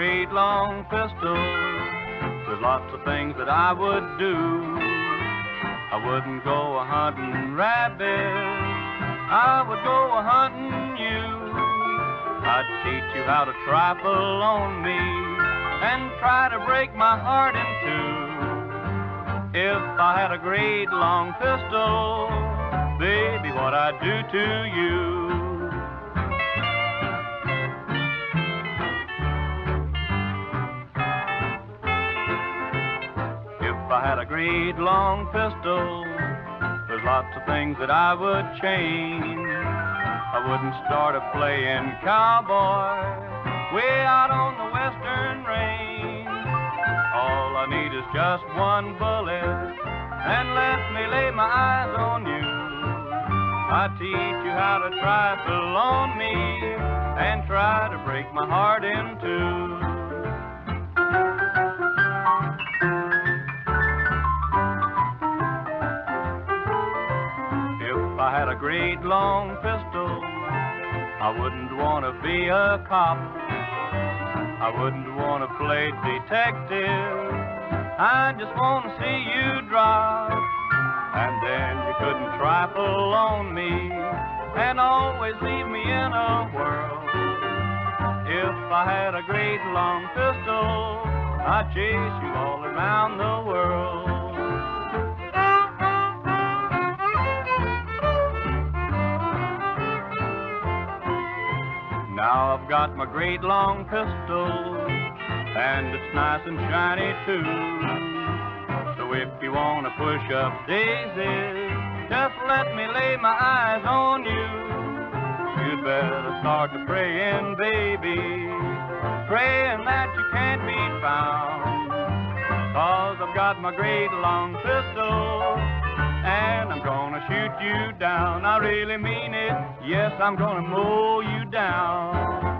great long pistol. There's lots of things that I would do. I wouldn't go a-hunting rabbits, I would go a-hunting you. I'd teach you how to trifle on me and try to break my heart in two. If I had a great long pistol, baby, what I'd do to you. If I had a great long pistol, there's lots of things that I would change. I wouldn't start a playin' cowboy way out on the western range. All I need is just one bullet and let me lay my eyes on you. I teach you how to trifle on me and try to break my heart in two. If I had a great long pistol, I wouldn't want to be a cop. I wouldn't want to play detective. I just want to see you drop. And then you couldn't trifle on me and always leave me in a whirl. If I had a great long pistol, I'd chase you all around the world. Now I've got my great long pistol, and it's nice and shiny too. So if you want to push up daisies, just let me lay my eyes on you. You'd better start to praying, baby, praying that you can't be found. 'Cause I've got my great long pistol, and I'm gonna shoot you down. I really mean it, yes, I'm gonna mow you down.